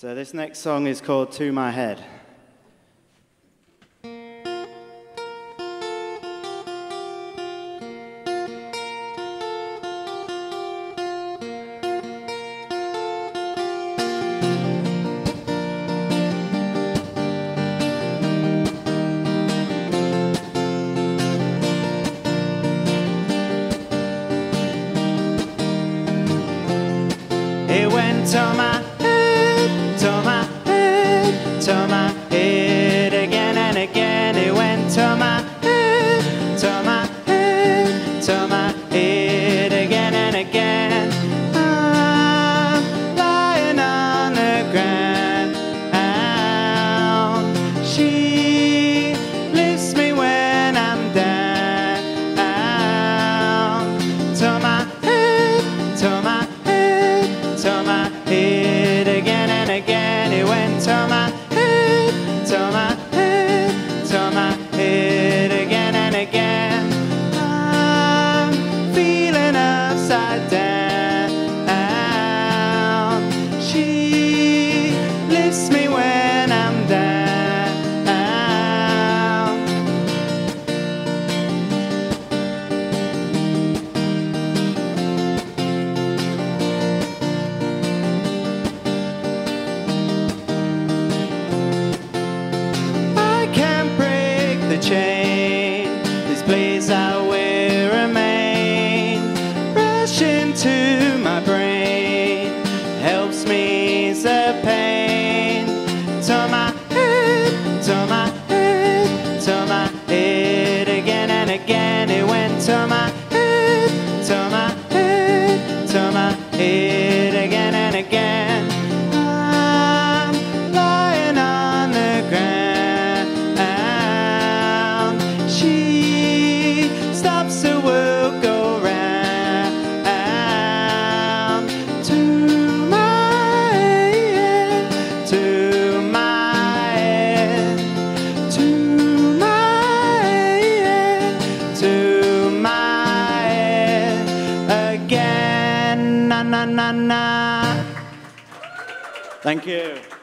So this next song is called To My Head. To my head, to my head, to my head, again and again. It went to my head, to my head, to my head, again and again. I'm lying on the ground, and she lifts me when I'm down. To my head, to my head, to my head. It again and again, it went to my head, to my head, to my head, again and again. I'm feeling upside down. She lifts me when I'm chain. This place I will remain. Rush into my brain, helps me ease the pain. To my head, to my head, to my head, again and again. It went to my head, to my head, to my head, again and again. Na, na, na, na. Thank you.